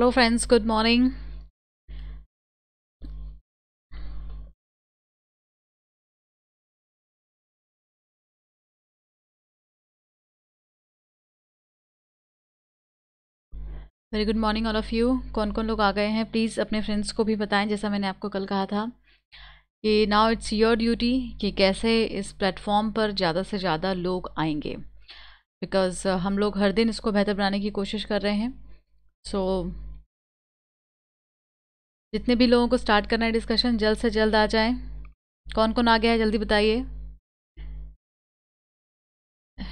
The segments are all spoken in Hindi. Hello friends, good morning. Very good morning all of you. कौन कौन लोग आ गए हैं प्लीज़ अपने फ्रेंड्स को भी बताएं, जैसा मैंने आपको कल कहा था कि नाउ इट्स योर ड्यूटी कि कैसे इस प्लेटफॉर्म पर ज़्यादा से ज़्यादा लोग आएंगे, बिकॉज़ हम लोग हर दिन इसको बेहतर बनाने की कोशिश कर रहे हैं। सो जितने भी लोगों को स्टार्ट करना है डिस्कशन, जल्द से जल्द आ जाएं। कौन कौन आ गया है जल्दी बताइए।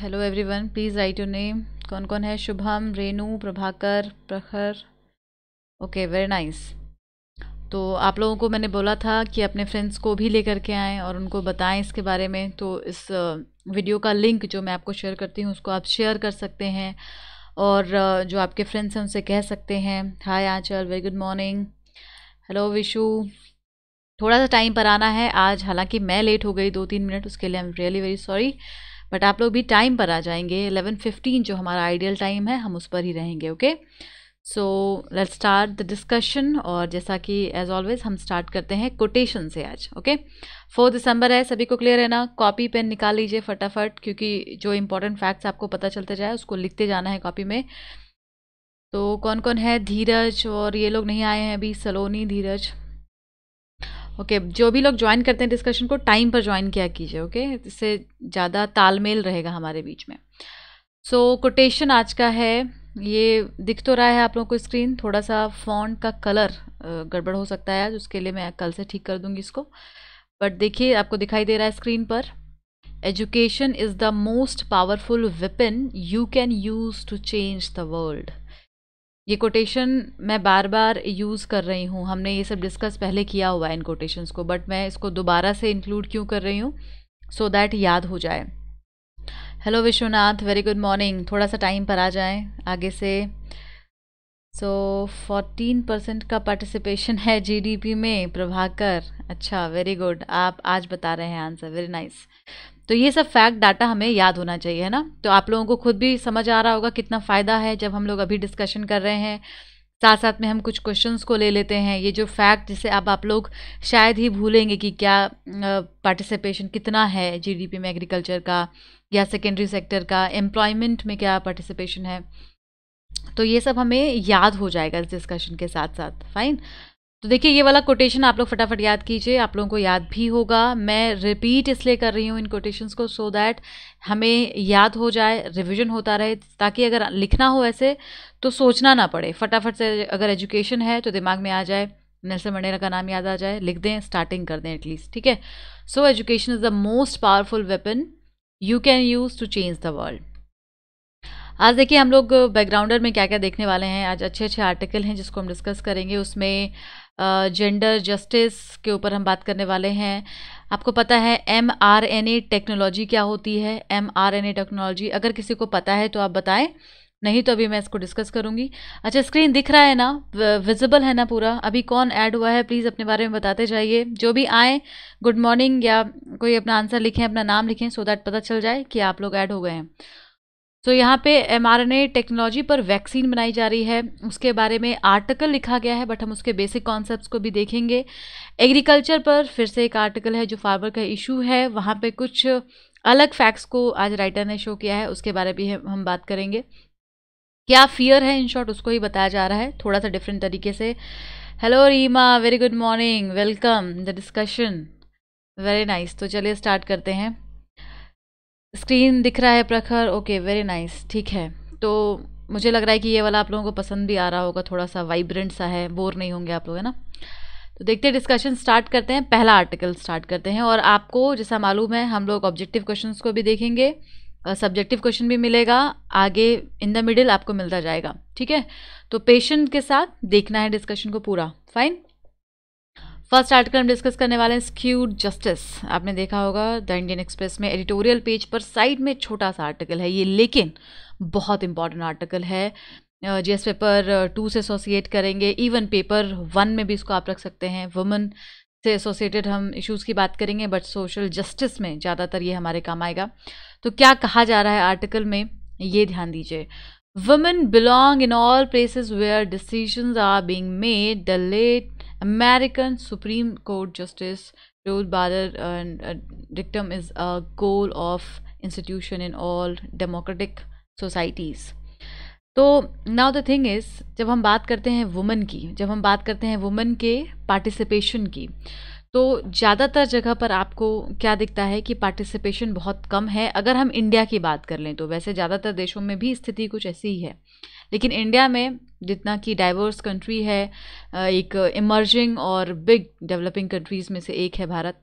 Hello everyone, please write your name. कौन कौन है? शुभम, रेनू, प्रभाकर, प्रखर, ओके वेरी नाइस। तो आप लोगों को मैंने बोला था कि अपने फ्रेंड्स को भी लेकर के आएँ और उनको बताएं इसके बारे में। तो इस वीडियो का लिंक जो मैं आपको शेयर करती हूँ उसको आप शेयर कर सकते हैं, और जो आपके फ्रेंड्स हैं उनसे कह सकते हैं। Hi Anchal, very good morning. Hello Vishu, थोड़ा सा टाइम पर आना है आज, हालांकि मैं लेट हो गई 2-3 मिनट, उसके लिए I am really very sorry, but आप लोग भी टाइम पर आ जाएंगे। 11:15 जो हमारा आइडियल टाइम है हम उस पर ही रहेंगे। Okay, so let's start the discussion. और जैसा कि एज ऑलवेज हम स्टार्ट करते हैं कोटेशन से आज। ओके, 4 दिसंबर है, सभी को क्लियर है ना? कॉपी पेन निकाल लीजिए फटाफट, क्योंकि जो इम्पोर्टेंट फैक्ट्स आपको पता चलते जाए उसको लिखते जाना है कॉपी में। तो कौन कौन है? धीरज, और ये लोग नहीं आए हैं अभी, सलोनी, धीरज, ओके। जो भी लोग ज्वाइन करते हैं डिस्कशन को टाइम पर ज्वाइन किया कीजिए, ओके, इससे ज़्यादा तालमेल रहेगा हमारे बीच में। सो कोटेशन आज का है, ये दिख तो रहा है आप लोगों को स्क्रीन, थोड़ा सा फॉन्ट का कलर गड़बड़ हो सकता है आज, उसके लिए मैं कल से ठीक कर दूंगी इसको, बट देखिए आपको दिखाई दे रहा है स्क्रीन पर। Education is the most powerful weapon you can use to change the world. ये कोटेशन मैं बार बार यूज़ कर रही हूँ, हमने ये सब डिस्कस पहले किया हुआ है इन कोटेशंस को, बट मैं इसको दोबारा से इंक्लूड क्यों कर रही हूँ, सो दैट याद हो जाए। Hello Vishwanath, very good morning. थोड़ा सा टाइम पर आ जाएं आगे से। सो 14% का पार्टिसिपेशन है जीडीपी में, प्रभाकर, अच्छा वेरी गुड, आप आज बता रहे हैं आंसर, वेरी नाइस। तो ये सब फैक्ट डाटा हमें याद होना चाहिए, है ना? तो आप लोगों को खुद भी समझ आ रहा होगा कितना फ़ायदा है जब हम लोग अभी डिस्कशन कर रहे हैं, साथ साथ में हम कुछ क्वेश्चंस को ले लेते हैं। ये जो फैक्ट जिसे आप लोग शायद ही भूलेंगे कि क्या पार्टिसिपेशन कितना है जीडीपी में एग्रीकल्चर का या सेकेंडरी सेक्टर का, एम्प्लॉयमेंट में क्या पार्टिसिपेशन है, तो ये सब हमें याद हो जाएगा इस डिस्कशन के साथ साथ। फाइन, तो देखिए ये वाला कोटेशन आप लोग फटाफट याद कीजिए, आप लोगों को याद भी होगा। मैं रिपीट इसलिए कर रही हूँ इन कोटेशंस को, सो दैट हमें याद हो जाए, रिवीजन होता रहे, ताकि अगर लिखना हो ऐसे तो सोचना ना पड़े, फटाफट से अगर एजुकेशन है तो दिमाग में आ जाए, नेल्सन मंडेला का नाम याद आ जाए, लिख दें, स्टार्टिंग कर दें एटलीस्ट, ठीक है? So education is the most powerful weapon you can use to change the world. आज देखिए हम लोग बैकग्राउंडर में क्या क्या देखने वाले हैं। आज अच्छे अच्छे आर्टिकल हैं जिसको हम डिस्कस करेंगे, उसमें जेंडर जस्टिस के ऊपर हम बात करने वाले हैं। आपको पता है mRNA टेक्नोलॉजी क्या होती है? mRNA टेक्नोलॉजी अगर किसी को पता है तो आप बताएं, नहीं तो अभी मैं इसको डिस्कस करूंगी। अच्छा, स्क्रीन दिख रहा है ना, विजिबल है ना पूरा? अभी कौन ऐड हुआ है प्लीज़ अपने बारे में बताते जाइए, जो भी आए गुड मॉर्निंग, या कोई अपना आंसर लिखें, अपना नाम लिखें, सो दैट पता चल जाए कि आप लोग ऐड हो गए हैं। तो यहाँ पे mRNA टेक्नोलॉजी पर वैक्सीन बनाई जा रही है, उसके बारे में आर्टिकल लिखा गया है, बट हम उसके बेसिक कॉन्सेप्ट्स को भी देखेंगे। एग्रीकल्चर पर फिर से एक आर्टिकल है जो फार्मर का इशू है, वहाँ पे कुछ अलग फैक्ट्स को आज राइटर ने शो किया है, उसके बारे में हम बात करेंगे। क्या फियर है, इन शॉर्ट उसको ही बताया जा रहा है थोड़ा सा डिफरेंट तरीके से। Hello Reema, very good morning, welcome the discussion, very nice. तो चलिए स्टार्ट करते हैं। स्क्रीन दिख रहा है प्रखर, ओके वेरी नाइस, ठीक है। तो मुझे लग रहा है कि ये वाला आप लोगों को पसंद भी आ रहा होगा, थोड़ा सा वाइब्रेंट सा है, बोर नहीं होंगे आप लोग, है ना? तो देखते हैं, डिस्कशन स्टार्ट करते हैं, पहला आर्टिकल स्टार्ट करते हैं। और आपको जैसा मालूम है हम लोग ऑब्जेक्टिव क्वेश्चंस को भी देखेंगे, सब्जेक्टिव क्वेश्चन भी मिलेगा आगे, इन द मिडिल आपको मिलता जाएगा, ठीक है? तो पेशेंट के साथ देखना है डिस्कशन को पूरा। फाइन, फर्स्ट आर्टिकल हम डिस्कस करने वाले हैं स्क्यूड जस्टिस। आपने देखा होगा द इंडियन एक्सप्रेस में एडिटोरियल पेज पर साइड में छोटा सा आर्टिकल है ये, लेकिन बहुत इंपॉर्टेंट आर्टिकल है। जीएस पेपर 2 से एसोसिएट करेंगे, इवन पेपर 1 में भी इसको आप रख सकते हैं। वुमेन से एसोसिएटेड हम इश्यूज़ की बात करेंगे, बट सोशल जस्टिस में ज़्यादातर ये हमारे काम आएगा। तो क्या कहा जा रहा है आर्टिकल में, ये ध्यान दीजिए। Women belong in all places where decisions are being made, the late American Supreme Court Justice Ruth Bader dictum is a goal of institution in all democratic societies. तो नाउ द थिंग इज़, जब हम बात करते हैं वुमेन की, जब हम बात करते हैं वुमेन के पार्टिसिपेशन की, तो ज़्यादातर जगह पर आपको क्या दिखता है कि पार्टिसिपेशन बहुत कम है। अगर हम इंडिया की बात कर लें तो वैसे ज़्यादातर देशों में भी स्थिति कुछ ऐसी ही है, लेकिन इंडिया में जितना कि डाइवर्स कंट्री है, एक इमर्जिंग और बिग डेवलपिंग कंट्रीज़ में से एक है भारत,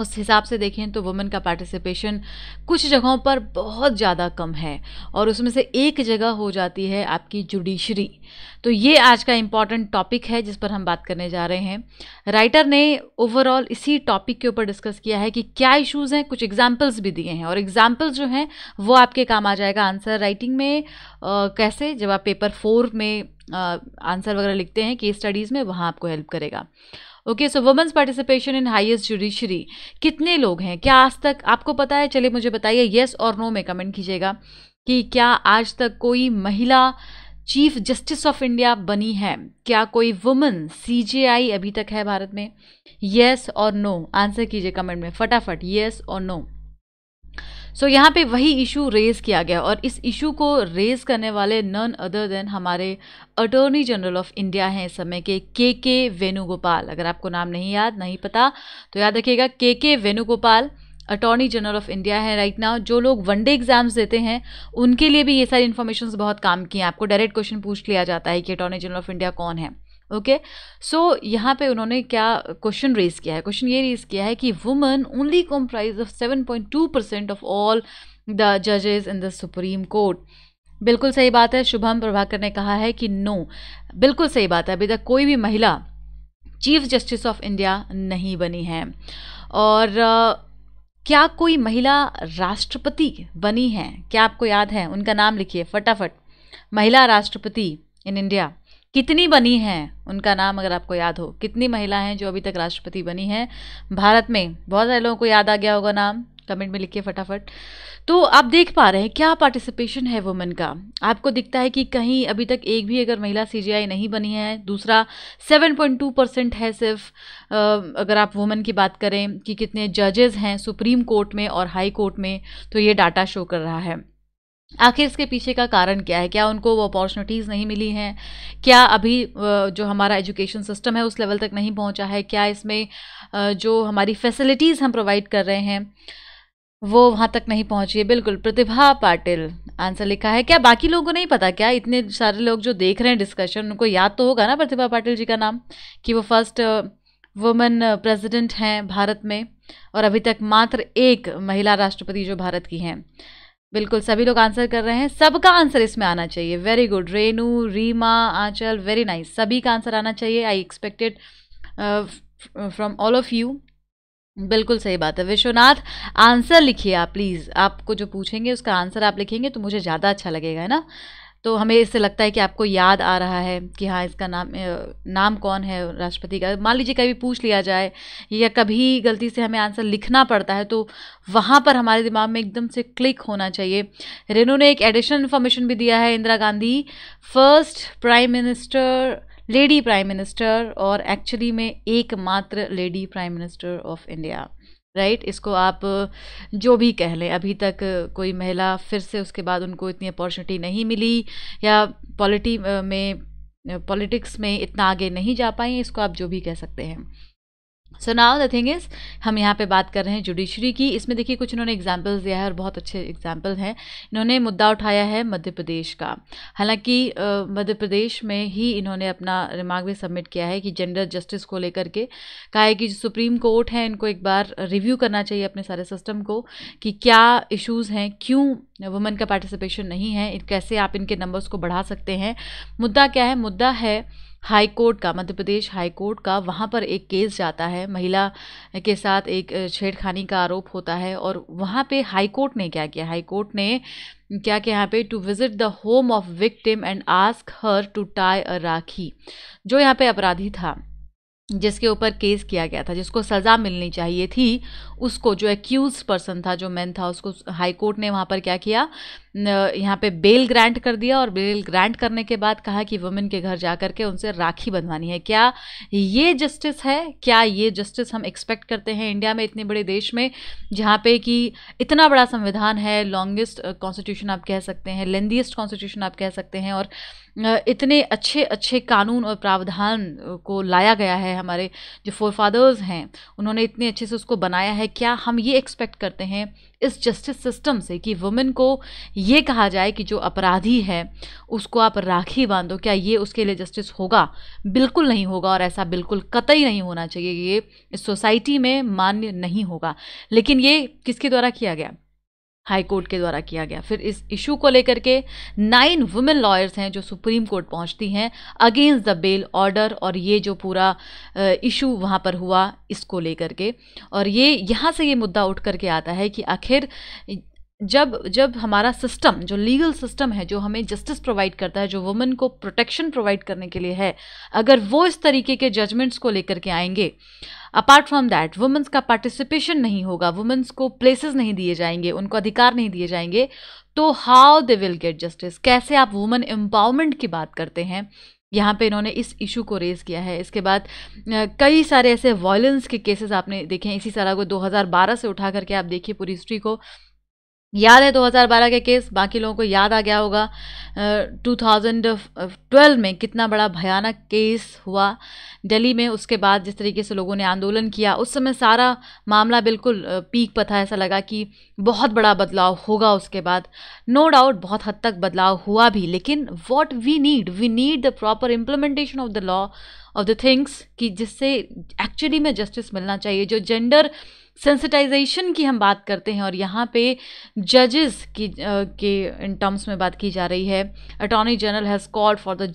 उस हिसाब से देखें तो वुमेन का पार्टिसिपेशन कुछ जगहों पर बहुत ज़्यादा कम है, और उसमें से एक जगह हो जाती है आपकी जुडिशरी। तो ये आज का इम्पॉर्टेंट टॉपिक है जिस पर हम बात करने जा रहे हैं। राइटर ने ओवरऑल इसी टॉपिक के ऊपर डिस्कस किया है कि क्या इश्यूज़ हैं, कुछ एग्जाम्पल्स भी दिए हैं, और एग्जाम्पल्स जो हैं वो आपके काम आ जाएगा आंसर राइटिंग में। कैसे, जब आप पेपर 4 में आंसर वगैरह लिखते हैं केस स्टडीज़ में, वहाँ आपको हेल्प करेगा। Okay, so women's participation in highest judiciary, कितने लोग हैं, क्या आज तक आपको पता है? चलिए मुझे बताइए, येस और नो में कमेंट कीजिएगा कि क्या आज तक कोई महिला चीफ जस्टिस ऑफ इंडिया बनी है, क्या कोई वुमेन सीजेआई अभी तक है भारत में? येस और नो आंसर कीजिए कमेंट में फटाफट, येस और नो। सो यहाँ पे वही इशू रेज़ किया गया, और इस इशू को रेज़ करने वाले नन अदर देन हमारे अटॉर्नी जनरल ऑफ इंडिया हैं इस समय के वेणुगोपाल। अगर आपको नाम नहीं याद, नहीं पता, तो याद रखिएगा के Venugopal attorney general of India है राइट नाउ। जो लोग वनडे एग्जाम्स देते हैं उनके लिए भी ये सारी इन्फॉर्मेशन बहुत काम की हैं। आपको डायरेक्ट क्वेश्चन पूछ लिया जाता है कि अटॉर्नी जनरल ऑफ इंडिया कौन है। ओके, सो यहाँ पे उन्होंने क्या क्वेश्चन रेज किया है? क्वेश्चन ये रेज किया है कि women only comprise of 7.2% of all the जजेस इन द सुप्रीम कोर्ट। बिल्कुल सही बात है, शुभम प्रभाकर ने कहा है कि नो, बिल्कुल सही बात है, अभी तक कोई भी महिला चीफ जस्टिस ऑफ इंडिया नहीं बनी है। और क्या कोई महिला राष्ट्रपति बनी है, क्या आपको याद है? उनका नाम लिखिए फटाफट। महिला राष्ट्रपति इन इंडिया कितनी बनी हैं, उनका नाम अगर आपको याद हो, कितनी महिला हैं जो अभी तक राष्ट्रपति बनी हैं भारत में? बहुत सारे लोगों को याद आ गया होगा नाम, कमेंट में लिखिए फटाफट। तो आप देख पा रहे हैं क्या पार्टिसिपेशन है वुमेन का। आपको दिखता है कि कहीं अभी तक एक भी अगर महिला सीजेआई नहीं बनी है। दूसरा 7.2% है सिर्फ। अगर आप वुमेन की बात करें कि कितने जजेस हैं सुप्रीम कोर्ट में और हाई कोर्ट में, तो ये डाटा शो कर रहा है। आखिर इसके पीछे का कारण क्या है? क्या उनको वो अपॉर्चुनिटीज़ नहीं मिली हैं? क्या अभी जो हमारा एजुकेशन सिस्टम है उस लेवल तक नहीं पहुंचा है? क्या इसमें जो हमारी फैसिलिटीज़ हम प्रोवाइड कर रहे हैं वो वहां तक नहीं पहुंची है? बिल्कुल, प्रतिभा पाटिल आंसर लिखा है। क्या बाकी लोगों को नहीं पता? क्या इतने सारे लोग जो देख रहे हैं डिस्कशन, उनको याद तो होगा ना प्रतिभा पाटिल जी का नाम, कि वो फर्स्ट वुमेन प्रेजिडेंट हैं भारत में, और अभी तक मात्र एक महिला राष्ट्रपति जो भारत की हैं। बिल्कुल सभी लोग आंसर कर रहे हैं, सबका आंसर इसमें आना चाहिए। वेरी गुड रेनू, रीमा, आंचल, वेरी नाइस, सभी का आंसर आना चाहिए। I expected from all of you. बिल्कुल सही बात है विश्वनाथ, आंसर लिखिए आप प्लीज़। आपको जो पूछेंगे उसका आंसर आप लिखेंगे तो मुझे ज़्यादा अच्छा लगेगा, है ना? तो हमें इससे लगता है कि आपको याद आ रहा है कि हाँ इसका नाम कौन है राष्ट्रपति का। मान लीजिए कभी पूछ लिया जाए या कभी गलती से हमें आंसर लिखना पड़ता है तो वहाँ पर हमारे दिमाग में एकदम से क्लिक होना चाहिए। रेनू ने एक एडिशनल इन्फॉर्मेशन भी दिया है, Indira Gandhi first prime minister, lady prime minister, और एक्चुअली में एकमात्र lady prime minister of India, right. इसको आप जो भी कह लें, अभी तक कोई महिला फिर से उसके बाद उनको इतनी अपॉर्चुनिटी नहीं मिली या पॉलिटिक्स में इतना आगे नहीं जा पाई, इसको आप जो भी कह सकते हैं। So now the thing is, हम यहाँ पे बात कर रहे हैं जुडिशरी की। इसमें देखिए कुछ इन्होंने एग्जाम्पल्स दिया है और बहुत अच्छे एग्जाम्पल हैं। इन्होंने मुद्दा उठाया है मध्य प्रदेश का, हालांकि मध्य प्रदेश में ही इन्होंने अपना रिमार्क भी सबमिट किया है कि जेंडर जस्टिस को लेकर के कहा है कि जो सुप्रीम कोर्ट है इनको एक बार रिव्यू करना चाहिए अपने सारे सिस्टम को, कि क्या इशूज़ हैं, क्यों वुमेन का पार्टिसिपेशन नहीं है, कैसे आप इनके नंबर्स को बढ़ा सकते हैं। मुद्दा क्या है? मुद्दा है हाई कोर्ट का, मध्य प्रदेश हाई कोर्ट का। वहाँ पर एक केस जाता है, महिला के साथ एक छेड़खानी का आरोप होता है, और वहाँ पे हाई कोर्ट ने क्या किया, हाई कोर्ट ने क्या किया यहाँ पे, to visit the home of victim and ask her to tie a rakhi. जो यहाँ पे अपराधी था जिसके ऊपर केस किया गया था, जिसको सज़ा मिलनी चाहिए थी, उसको जो एक्यूज पर्सन था, जो मैन था, उसको हाई कोर्ट ने वहाँ पर क्या किया, यहाँ पे बेल ग्रांट कर दिया। और बेल ग्रांट करने के बाद कहा कि वुमेन के घर जा करके उनसे राखी बंधवानी है। क्या ये जस्टिस है? क्या ये जस्टिस हम एक्सपेक्ट करते हैं इंडिया में, इतने बड़े देश में जहाँ पे कि इतना बड़ा संविधान है, लॉन्गेस्ट कॉन्स्टिट्यूशन आप कह सकते हैं, लेंदीस्ट कॉन्स्टिट्यूशन आप कह सकते हैं, और इतने अच्छे अच्छे कानून और प्रावधान को लाया गया है। हमारे जो फोरफादर्स हैं उन्होंने इतने अच्छे से उसको बनाया है। क्या हम ये एक्सपेक्ट करते हैं इस जस्टिस सिस्टम से कि वुमेन को ये कहा जाए कि जो अपराधी है उसको आप राखी बांधो? क्या ये उसके लिए जस्टिस होगा? बिल्कुल नहीं होगा, और ऐसा बिल्कुल कतई नहीं होना चाहिए। ये इस सोसाइटी में मान्य नहीं होगा। लेकिन ये किसके द्वारा किया गया? हाई कोर्ट के द्वारा किया गया। फिर इस इशू को लेकर के 9 वुमेन लॉयर्स हैं जो सुप्रीम कोर्ट पहुंचती हैं अगेंस्ट द बेल ऑर्डर, और ये जो पूरा इशू वहां पर हुआ इसको लेकर के। और ये यहाँ से ये मुद्दा उठ करके आता है कि आखिर जब हमारा सिस्टम, जो लीगल सिस्टम है, जो हमें जस्टिस प्रोवाइड करता है, जो वुमेन को प्रोटेक्शन प्रोवाइड करने के लिए है, अगर वो इस तरीके के जजमेंट्स को लेकर के आएंगे, अपार्ट फ्रॉम दैट वुमेन्स का पार्टिसिपेशन नहीं होगा, वुमेन्स को प्लेसेस नहीं दिए जाएंगे, उनको अधिकार नहीं दिए जाएंगे, तो how they will get justice? कैसे आप वुमेन एम्पावरमेंट की बात करते हैं? यहाँ पे इन्होंने इस इशू को रेज़ किया है। इसके बाद कई सारे ऐसे वायलेंस के केसेस आपने देखे हैं। इसी सारा को 2012 से उठा करके आप देखिए, पूरी हिस्ट्री को याद है 2012 के केस, बाकी लोगों को याद आ गया होगा 2012 में कितना बड़ा भयानक केस हुआ दिल्ली में। उसके बाद जिस तरीके से लोगों ने आंदोलन किया, उस समय सारा मामला बिल्कुल पीक पर था। ऐसा लगा कि बहुत बड़ा बदलाव होगा। उसके बाद नो डाउट बहुत हद तक बदलाव हुआ भी, लेकिन what we need the proper implementation of the law of the things, कि जिससे एक्चुअली में जस्टिस मिलना चाहिए। जो जेंडर सेंसिटाइजेशन की हम बात करते हैं, और यहाँ पे जजेस की के इन टर्म्स में बात की जा रही है। Attorney general has called for the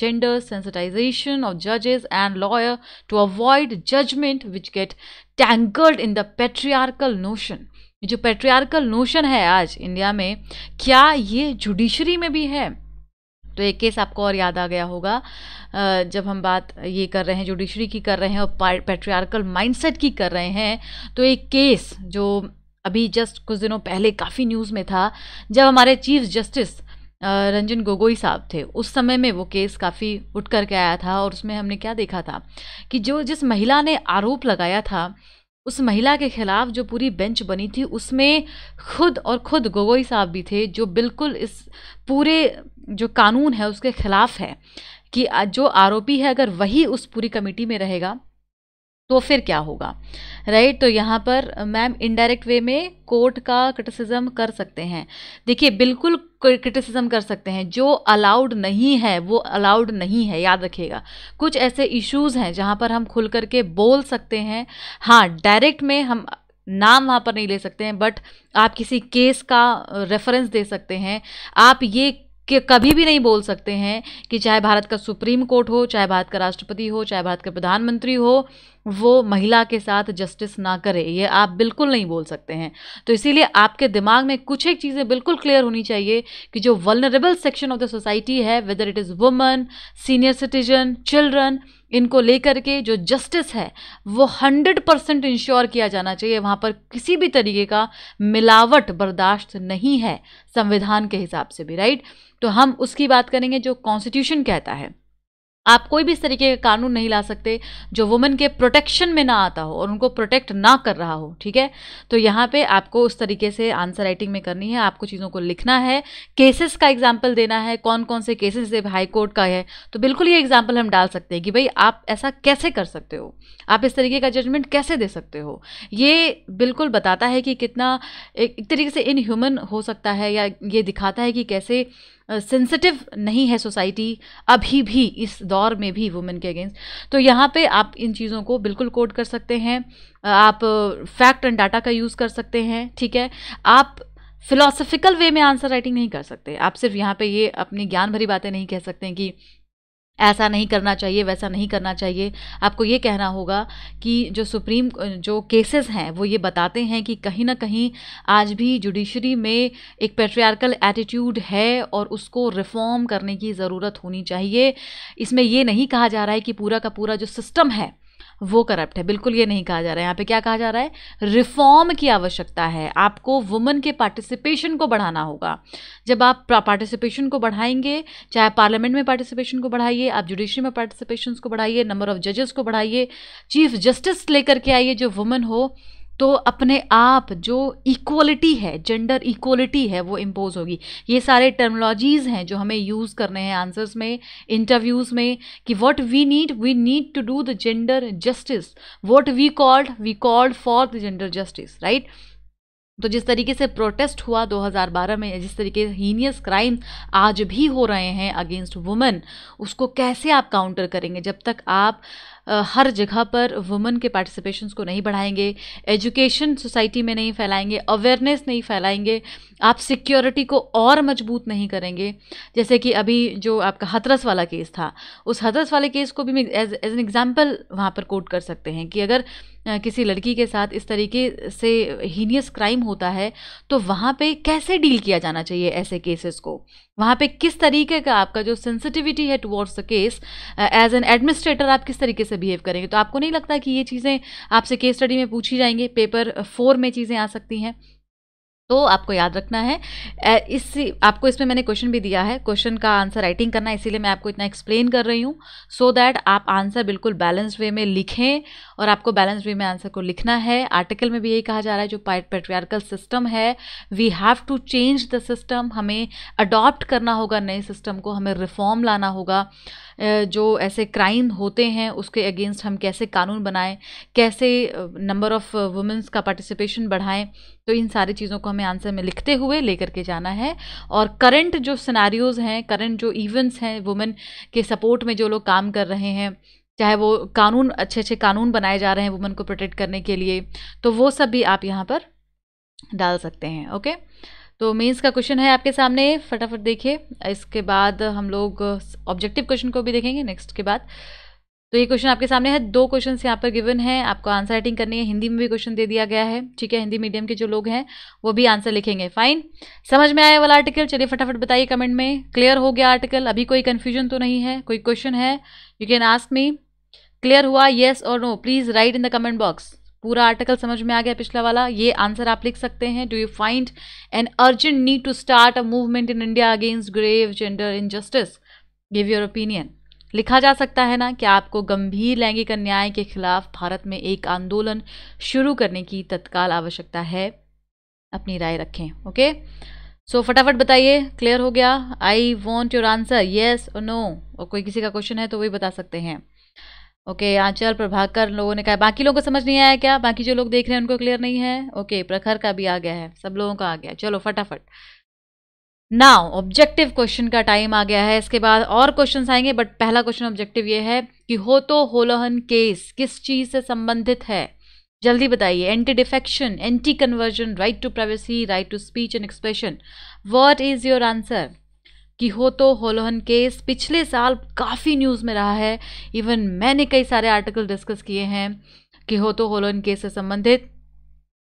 gender sensitisation of जजेस and lawyer to avoid judgement which get tangled in the patriarchal notion. जो पैट्रियार्कल नोशन है आज इंडिया में, क्या ये जुडिशरी में भी है? तो एक केस आपको और याद आ गया होगा, जब हम बात ये कर रहे हैं, जुडिशरी की कर रहे हैं और पैट्रियार्कल माइंडसेट की कर रहे हैं, तो एक केस जो अभी जस्ट कुछ दिनों पहले काफ़ी न्यूज़ में था, जब हमारे चीफ जस्टिस रंजन गोगोई साहब थे, उस समय में वो केस काफ़ी उठ कर के आया था। और उसमें हमने क्या देखा था कि जो जिस महिला ने आरोप लगाया था, उस महिला के खिलाफ जो पूरी बेंच बनी थी, उसमें खुद गोगोई साहब भी थे, जो बिल्कुल इस पूरे जो कानून है उसके खिलाफ है कि जो आरोपी है अगर वही उस पूरी कमेटी में रहेगा तो फिर क्या होगा, राइट? तो यहाँ पर मैम इनडायरेक्ट वे में कोर्ट का क्रिटिसिज्म कर सकते हैं। देखिए, बिल्कुल क्रिटिसिज्म कर सकते हैं। जो अलाउड नहीं है वो अलाउड नहीं है, याद रखिएगा। कुछ ऐसे इश्यूज़ हैं जहाँ पर हम खुल करके बोल सकते हैं। हाँ, डायरेक्ट में हम नाम वहाँ पर नहीं ले सकते हैं, बट आप किसी केस का रेफरेंस दे सकते हैं। आप ये कि कभी भी नहीं बोल सकते हैं कि चाहे भारत का सुप्रीम कोर्ट हो, चाहे भारत का राष्ट्रपति हो, चाहे भारत का प्रधानमंत्री हो, वो महिला के साथ जस्टिस ना करे। ये आप बिल्कुल नहीं बोल सकते हैं। तो इसीलिए आपके दिमाग में कुछ एक चीज़ें बिल्कुल क्लियर होनी चाहिए कि जो vulnerable section of the society है, whether it is woman, senior citizen, children, इनको लेकर के जो जस्टिस है वो 100% इंश्योर किया जाना चाहिए। वहाँ पर किसी भी तरीके का मिलावट बर्दाश्त नहीं है, संविधान के हिसाब से भी, राइट? तो हम उसकी बात करेंगे जो कॉन्स्टिट्यूशन कहता है। आप कोई भी इस तरीके का कानून नहीं ला सकते जो वुमेन के प्रोटेक्शन में ना आता हो और उनको प्रोटेक्ट ना कर रहा हो, ठीक है? तो यहाँ पे आपको उस तरीके से आंसर राइटिंग में करनी है, आपको चीज़ों को लिखना है, केसेस का एग्जाम्पल देना है, कौन कौन से केसेस जब हाई कोर्ट का है तो बिल्कुल ये एग्जाम्पल हम डाल सकते हैं कि भाई आप ऐसा कैसे कर सकते हो, आप इस तरीके का जजमेंट कैसे दे सकते हो। ये बिल्कुल बताता है कि कितना एक तरीके से इनह्यूमन हो सकता है, या ये दिखाता है कि कैसे सेंसिटिव नहीं है सोसाइटी अभी भी, इस दौर में भी वुमेन के अगेंस्ट। तो यहाँ पे आप इन चीज़ों को बिल्कुल कोट कर सकते हैं, आप फैक्ट एंड डाटा का यूज़ कर सकते हैं, ठीक है? आप फिलोसफिकल वे में आंसर राइटिंग नहीं कर सकते। आप सिर्फ यहाँ पे ये अपनी ज्ञान भरी बातें नहीं कह सकते हैं कि ऐसा नहीं करना चाहिए, वैसा नहीं करना चाहिए। आपको ये कहना होगा कि जो सुप्रीम जो केसेस हैं वो ये बताते हैं कि कहीं ना कहीं आज भी जुडिशरी में एक पैट्रियार्कल एटीट्यूड है और उसको रिफॉर्म करने की ज़रूरत होनी चाहिए। इसमें ये नहीं कहा जा रहा है कि पूरा का पूरा जो सिस्टम है वो करप्ट है, बिल्कुल ये नहीं कहा जा रहा है। यहाँ पे क्या कहा जा रहा है, रिफॉर्म की आवश्यकता है, आपको वुमेन के पार्टिसिपेशन को बढ़ाना होगा। जब आप पार्टिसिपेशन को बढ़ाएंगे, चाहे पार्लियामेंट में पार्टिसिपेशन को बढ़ाइए, आप जुडिशरी में पार्टिसिपेशन को बढ़ाइए, नंबर ऑफ जजेस को बढ़ाइए, चीफ जस्टिस लेकर के आइए जो वुमेन हो, तो अपने आप जो इक्वलिटी है, जेंडर इक्वलिटी है, वो इम्पोज होगी। ये सारे टर्मोलॉजीज़ हैं जो हमें यूज़ करने हैं आंसर्स में, इंटरव्यूज़ में, कि what we need to do the gender justice, what we called for the gender justice, right. तो जिस तरीके से प्रोटेस्ट हुआ 2012 में, जिस तरीके से हीनियस क्राइम आज भी हो रहे हैं अगेंस्ट वुमेन, उसको कैसे आप काउंटर करेंगे जब तक आप हर जगह पर वुमेन के पार्टिसिपेशंस को नहीं बढ़ाएंगे, एजुकेशन सोसाइटी में नहीं फैलाएंगे, अवेयरनेस नहीं फैलाएंगे, आप सिक्योरिटी को और मजबूत नहीं करेंगे। जैसे कि अभी जो आपका हथरस वाला केस था, उस हथरस वाले केस को भी मैं एज एन एग्जांपल वहाँ पर कोट कर सकते हैं कि अगर किसी लड़की के साथ इस तरीके से हीनियस क्राइम होता है तो वहाँ पे कैसे डील किया जाना चाहिए, ऐसे केसेस को वहाँ पे किस तरीके का आपका जो सेंसिटिविटी है towards the case, as an administrator आप किस तरीके से बिहेव करेंगे। तो आपको नहीं लगता कि ये चीज़ें आपसे केस स्टडी में पूछी जाएंगे, पेपर 4 में चीज़ें आ सकती हैं। तो आपको याद रखना है, आपको इसमें मैंने क्वेश्चन भी दिया है, क्वेश्चन का आंसर राइटिंग करना, इसीलिए मैं आपको इतना एक्सप्लेन कर रही हूँ सो दैट आप आंसर बिल्कुल बैलेंस वे में लिखें, और आपको बैलेंस वे में आंसर को लिखना है। आर्टिकल में भी यही कहा जा रहा है, जो पैट्रियार्कल सिस्टम है, we have to change the system, हमें अडॉप्ट करना होगा नए सिस्टम को, हमें रिफॉर्म लाना होगा। जो ऐसे क्राइम होते हैं उसके अगेंस्ट हम कैसे कानून बनाएं, कैसे नंबर ऑफ वुमेंस का पार्टिसिपेशन बढ़ाएं, तो इन सारी चीज़ों को हमें आंसर में लिखते हुए लेकर के जाना है। और करंट जो सिनेरियोज़ हैं, करंट जो इवेंट्स हैं, वुमेन के सपोर्ट में जो लोग काम कर रहे हैं, चाहे वो कानून, अच्छे अच्छे कानून बनाए जा रहे हैं वुमेन को प्रोटेक्ट करने के लिए, तो वो सब भी आप यहाँ पर डाल सकते हैं। ओके, तो मेंस का क्वेश्चन है आपके सामने, फटाफट देखिए। इसके बाद हम लोग ऑब्जेक्टिव क्वेश्चन को भी देखेंगे नेक्स्ट के बाद। तो ये क्वेश्चन आपके सामने है, 2 क्वेश्चन यहाँ पर गिवन हैं, आपको आंसर राइटिंग करनी है। हिंदी में भी क्वेश्चन दे दिया गया है, ठीक है, हिंदी मीडियम के जो लोग हैं वो भी आंसर लिखेंगे। फाइन, समझ में आया वाला आर्टिकल, चलिए फटाफट बताइए कमेंट में, क्लियर हो गया आर्टिकल, अभी कोई कन्फ्यूजन तो नहीं है, कोई क्वेश्चन है you can ask me, clear हुआ येस और no, please write in the comment box. पूरा आर्टिकल समझ में आ गया पिछला वाला, ये आंसर आप लिख सकते हैं। Do you find an urgent need to start a movement in India against grave gender injustice, give your opinion, लिखा जा सकता है ना, कि आपको गंभीर लैंगिक अन्याय के खिलाफ भारत में एक आंदोलन शुरू करने की तत्काल आवश्यकता है, अपनी राय रखें। ओके, सो फटाफट बताइए, क्लियर हो गया, I want your answer yes और नो, और कोई किसी का क्वेश्चन है तो वही बता सकते हैं। ओके, आंचल प्रभाकर लोगों ने कहा, बाकी लोगों को समझ नहीं आया क्या, बाकी जो लोग देख रहे हैं उनको क्लियर नहीं है। ओके, प्रखर का भी आ गया है, सब लोगों का आ गया। चलो फटाफट, नाउ ऑब्जेक्टिव क्वेश्चन का टाइम आ गया है, इसके बाद और क्वेश्चंस आएंगे, बट पहला क्वेश्चन ऑब्जेक्टिव ये है कि हो तो होलोहन केस किस चीज़ से संबंधित है, जल्दी बताइए। Anti defection, anti conversion, right to privacy, right to speech and expression, what is your answer. कि हो तो होलोहन केस पिछले साल काफ़ी न्यूज़ में रहा है, इवन मैंने कई सारे आर्टिकल डिस्कस किए हैं कि हो तो होलोहन केस से संबंधित,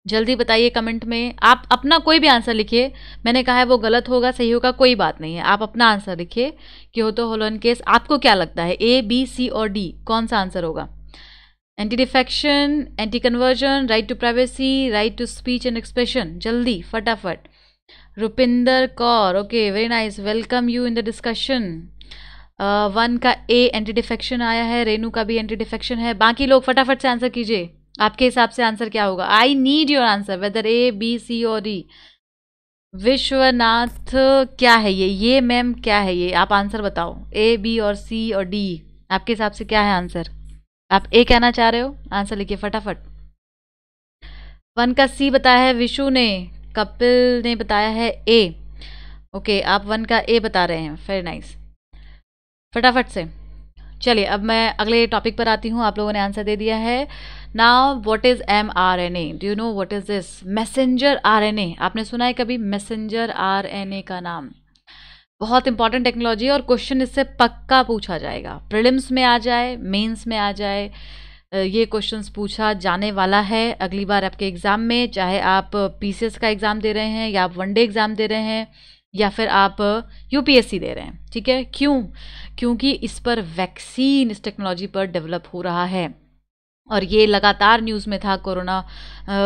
जल्दी बताइए कमेंट में। आप अपना कोई भी आंसर लिखिए, मैंने कहा है वो गलत होगा सही होगा कोई बात नहीं है, आप अपना आंसर लिखिए कि हो तो होलोहन केस आपको क्या लगता है, A, B, C और D कौन सा आंसर होगा। Anti defection, anti conversion, right to privacy, right to speech and expression, जल्दी फटाफट। Rupinder Kaur, okay very nice, welcome you in the discussion. 1 का A एंटी डिफेक्शन आया है, रेनू का भी एंटी डिफेक्शन है, बाकी लोग फटाफट से आंसर कीजिए, आपके हिसाब से आंसर क्या होगा, I need your answer whether A, B, C और D। विश्वनाथ, क्या है ये मैम क्या है ये, आप आंसर बताओ, A, B और C और D आपके हिसाब से क्या है आंसर, आप A कहना चाह रहे हो, आंसर लिखिए फटाफट। 1 का C बताया है विशु ने, कपिल ने बताया है A, ओके आप 1 का A बता रहे हैं, वेरी नाइस, फटाफट से। चलिए अब मैं अगले टॉपिक पर आती हूँ, आप लोगों ने आंसर दे दिया है। Now what is mRNA, do you know what is this, messenger RNA, आपने सुना है कभी मैसेंजर RNA का नाम, बहुत इंपॉर्टेंट टेक्नोलॉजी है और क्वेश्चन इससे पक्का पूछा जाएगा, प्रीलिम्स में आ जाए, मेंस में आ जाए, ये क्वेश्चंस पूछा जाने वाला है अगली बार आपके एग्ज़ाम में, चाहे आप PCS का एग्ज़ाम दे रहे हैं या आप वनडे एग्ज़ाम दे रहे हैं या फिर आप UPSC दे रहे हैं, ठीक है। क्यों? क्योंकि इस पर वैक्सीन, इस टेक्नोलॉजी पर डेवलप हो रहा है, और ये लगातार न्यूज़ में था कोरोना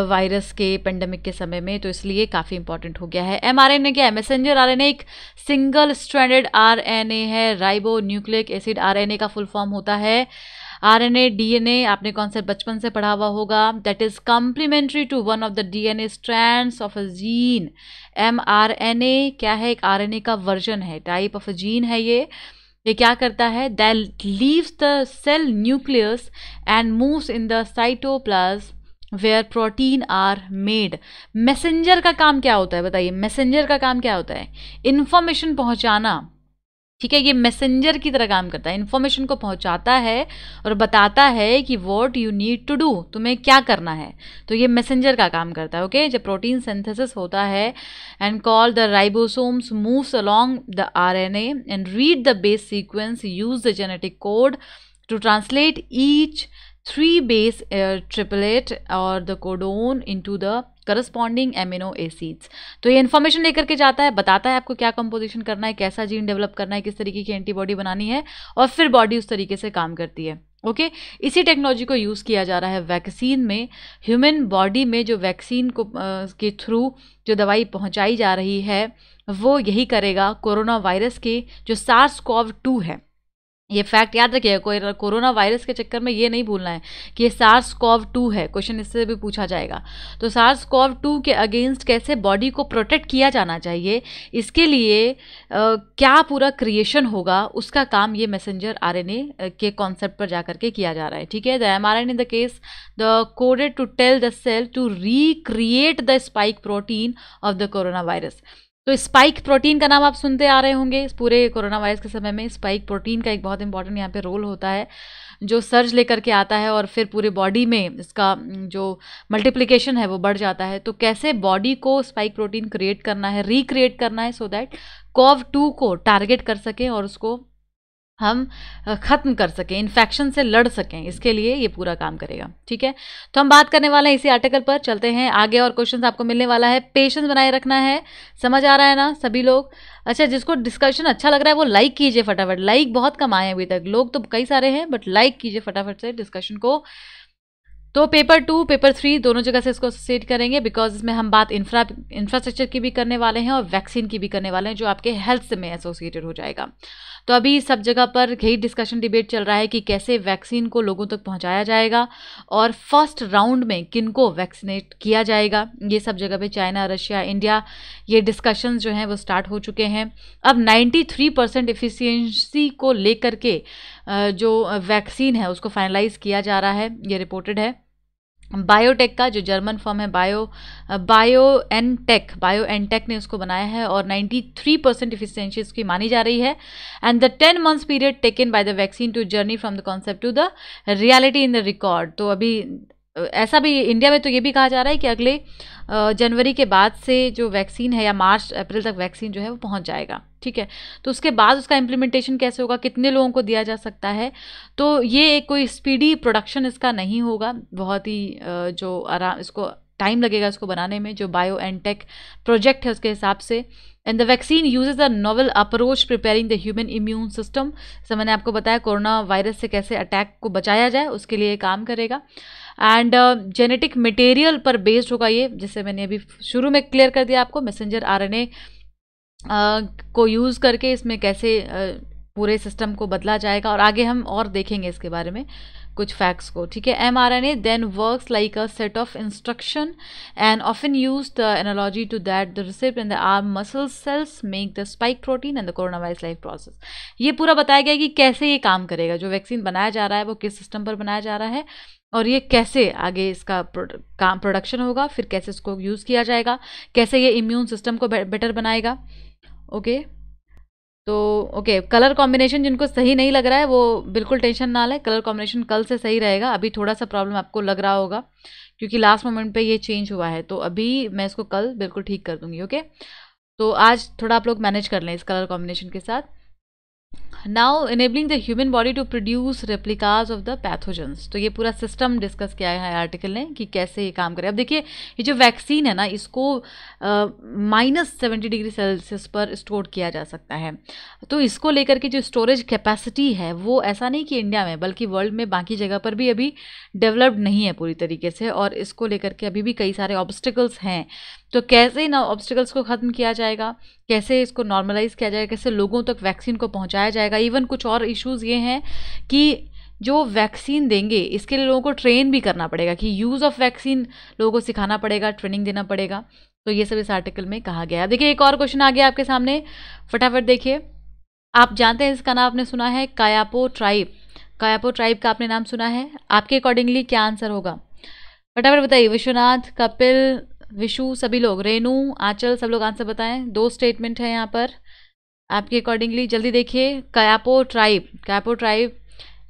वायरस के पेंडेमिक के समय में, तो इसलिए काफ़ी इंपॉर्टेंट हो गया है। एमआरएनए क्या है? मैसेंजर आरएनए एक सिंगल स्ट्रैंडेड आरएनए है। राइबो न्यूक्लिक एसिड आरएनए का फुल फॉर्म होता है। आरएनए डीएनए आपने कॉन्सेप्ट बचपन से पढ़ा हुआ होगा, that is complementary to one of the DNA strands of a gene. MRNA क्या है? एक आरएनए का वर्जन है, टाइप ऑफ अ जीन है ये। ये क्या करता है? That leaves the cell nucleus and moves in the cytoplasm where protein are made. Messenger का काम क्या होता है? बताइए, मैसेंजर का काम क्या होता है? इन्फॉर्मेशन पहुंचाना, ठीक है। ये मैसेंजर की तरह काम करता है, इन्फॉर्मेशन को पहुंचाता है और बताता है कि what you need to do, तुम्हें क्या करना है। तो ये मैसेंजर का काम करता है, ओके। जब प्रोटीन सिंथेसिस होता है and call the ribosomes moves along the RNA and read the base sequence, use the genetic code to translate each three base triplet और the codon into the corresponding amino acids. तो ये इन्फॉर्मेशन लेकर के जाता है, बताता है आपको क्या कंपोजिशन करना है, कैसा जीन डेवलप करना है, किस तरीके की एंटीबॉडी बनानी है, और फिर बॉडी उस तरीके से काम करती है, ओके। इसी टेक्नोलॉजी को यूज़ किया जा रहा है वैक्सीन में। ह्यूमन बॉडी में जो वैक्सीन को के थ्रू जो दवाई पहुंचाई जा रही है वो यही करेगा। कोरोना वायरस के जो SARS-CoV-2 है, ये फैक्ट याद रखिएगा, कोरोना वायरस के चक्कर में ये नहीं भूलना है कि ये SARS-CoV-2 है। क्वेश्चन इससे भी पूछा जाएगा। तो SARS-CoV-2 के अगेंस्ट कैसे बॉडी को प्रोटेक्ट किया जाना चाहिए, इसके लिए क्या पूरा क्रिएशन होगा, उसका काम ये मैसेंजर आरएनए के कॉन्सेप्ट पर जा करके किया जा रहा है, ठीक है। The mRNA in the case the coded to tell the cell to recreate the spike protein of the corona virus. तो स्पाइक प्रोटीन का नाम आप सुनते आ रहे होंगे पूरे कोरोना वायरस के समय में। स्पाइक प्रोटीन का एक बहुत इंपॉर्टेंट यहाँ पे रोल होता है, जो सर्ज लेकर के आता है और फिर पूरे बॉडी में इसका जो मल्टीप्लिकेशन है वो बढ़ जाता है। तो कैसे बॉडी को स्पाइक प्रोटीन क्रिएट करना है, रिक्रिएट करना है, सो दैट कोव-2 को टारगेट कर सकें और उसको हम ख़त्म कर सकें, इन्फेक्शन से लड़ सकें। इसके लिए ये पूरा काम करेगा, ठीक है। तो हम बात करने वाले हैं इसी आर्टिकल पर, चलते हैं आगे। और क्वेश्चन आपको मिलने वाला है, पेशेंस बनाए रखना है, समझ आ रहा है ना सभी लोग? अच्छा, जिसको डिस्कशन अच्छा लग रहा है वो लाइक कीजिए फटाफट। लाइक बहुत कम आए हैं अभी तक, लोग तो कई सारे हैं, बट लाइक कीजिए फटाफट से डिस्कशन को। तो पेपर 2 पेपर 3 दोनों जगह से इसको एसोसिएट करेंगे, बिकॉज इसमें हम बात इंफ्रास्ट्रक्चर की भी करने वाले हैं और वैक्सीन की भी करने वाले हैं, जो आपके हेल्थ में एसोसिएटेड हो जाएगा। तो अभी सब जगह पर यही डिस्कशन डिबेट चल रहा है कि कैसे वैक्सीन को लोगों तक पहुंचाया जाएगा और फर्स्ट राउंड में किनको वैक्सीनेट किया जाएगा। ये सब जगह पे चाइना, रशिया, इंडिया, ये डिस्कशंस जो हैं वो स्टार्ट हो चुके हैं। अब 93% एफिशिएंसी को लेकर के जो वैक्सीन है उसको फाइनलाइज किया जा रहा है। ये रिपोर्टेड है बायोटेक का, जो जर्मन फॉर्म है बायोएनटेक ने उसको बनाया है, और 93% एफिशिएंसी इसकी मानी जा रही है। And the 10 months period taken by the vaccine to journey from the concept to the reality in the record. तो अभी ऐसा भी इंडिया में तो ये भी कहा जा रहा है कि अगले जनवरी के बाद से जो वैक्सीन है, या मार्च अप्रैल तक वैक्सीन जो है वो पहुंच जाएगा, ठीक है। तो उसके बाद उसका इम्प्लीमेंटेशन कैसे होगा, कितने लोगों को दिया जा सकता है, तो ये कोई स्पीडी प्रोडक्शन इसका नहीं होगा, बहुत ही जो आराम इसको टाइम लगेगा इसको बनाने में, जो बायोएनटेक प्रोजेक्ट है उसके हिसाब से। And the vaccine uses a novel approach preparing the human immune system. जैसे मैंने आपको बताया कोरोना वायरस से कैसे अटैक को बचाया जाए, उसके लिए काम करेगा। एंड जेनेटिक मटेरियल पर बेस्ड होगा ये, जिसे मैंने अभी शुरू में क्लियर कर दिया आपको। मैसेंजर आरएनए को यूज़ करके इसमें कैसे पूरे सिस्टम को बदला जाएगा, और आगे हम और देखेंगे इसके बारे में कुछ फैक्ट्स को, ठीक है। MRNA then works like a set of instruction and often use the analogy to that the receptor in the arm muscle cells make the spike protein and the corona virus life process. ये पूरा बताया गया कि कैसे ये काम करेगा, जो वैक्सीन बनाया जा रहा है वो किस सिस्टम पर बनाया जा रहा है, और ये कैसे आगे इसका काम प्रोडक्शन होगा, फिर कैसे इसको यूज़ किया जाएगा, कैसे ये इम्यून सिस्टम को बेटर बनाएगा, ओके। तो ओके, कलर कॉम्बिनेशन जिनको सही नहीं लग रहा है वो बिल्कुल टेंशन ना लें, कलर कॉम्बिनेशन कल से सही रहेगा। अभी थोड़ा सा प्रॉब्लम आपको लग रहा होगा क्योंकि लास्ट मोमेंट पे ये चेंज हुआ है, तो अभी मैं इसको कल बिल्कुल ठीक कर दूंगी, ओके। तो आज थोड़ा आप लोग मैनेज कर लें इस कलर कॉम्बिनेशन के साथ। Now enabling the human body to produce replicas of the pathogens. तो ये पूरा सिस्टम डिस्कस किया है आर्टिकल ने कि कैसे ये काम करे. अब देखिए ये जो वैक्सीन है ना इसको -70 डिग्री सेल्सियस पर स्टोर किया जा सकता है. तो इसको लेकर के जो स्टोरेज कैपेसिटी है वो ऐसा नहीं कि इंडिया में बल्कि वर्ल्ड में बाकी जगह पर भी अभी डेवलप्ड नहीं है पूरी तरीके से और इसको लेकर के अभी भी कई सारे ऑब्स्टिकल्स हैं. तो कैसे इन ऑब्स्टिकल्स को ख़त्म किया जाएगा, कैसे इसको नॉर्मलाइज किया जाएगा, कैसे लोगों तक वैक्सीन को पहुँचाया जाएगा. इवन कुछ और इश्यूज़ ये हैं कि जो वैक्सीन देंगे इसके लिए लोगों को ट्रेन भी करना पड़ेगा कि यूज़ ऑफ वैक्सीन लोगों को सिखाना पड़ेगा, ट्रेनिंग देना पड़ेगा. तो ये सब इस आर्टिकल में कहा गया है. देखिए एक और क्वेश्चन आ गया आपके सामने, फटाफट देखिए. आप जानते हैं इसका नाम आपने सुना है कायापो ट्राइब. कायापो ट्राइब का आपने नाम सुना है, आपके अकॉर्डिंगली क्या आंसर होगा फटाफट बताइए. विश्वनाथ, कपिल, विशु, सभी लोग, रेनू, आंचल, सब लोग आंसर बताएं. दो स्टेटमेंट है यहाँ पर आपके अकॉर्डिंगली, जल्दी देखिए. कायापो ट्राइब, कायापो ट्राइब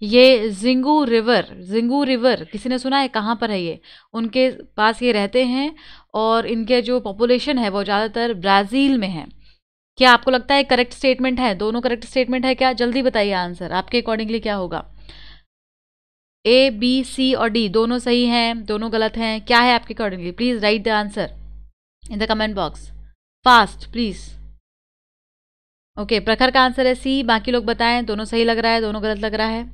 ये जिंगू रिवर, जिंगू रिवर किसी ने सुना है कहाँ पर है ये, उनके पास ये रहते हैं और इनके जो पॉपुलेशन है वो ज़्यादातर ब्राज़ील में है. क्या आपको लगता है करेक्ट स्टेटमेंट है, दोनों करेक्ट स्टेटमेंट है क्या, जल्दी बताइए आंसर आपके अकॉर्डिंगली क्या होगा. ए, बी, सी और डी दोनों सही हैं, दोनों गलत हैं, क्या है आपके accordingly. Please write the answer in the comment box fast please. Okay Prakhar का आंसर है सी, बाकी लोग बताएं. दोनों सही लग रहा है, दोनों गलत लग रहा है.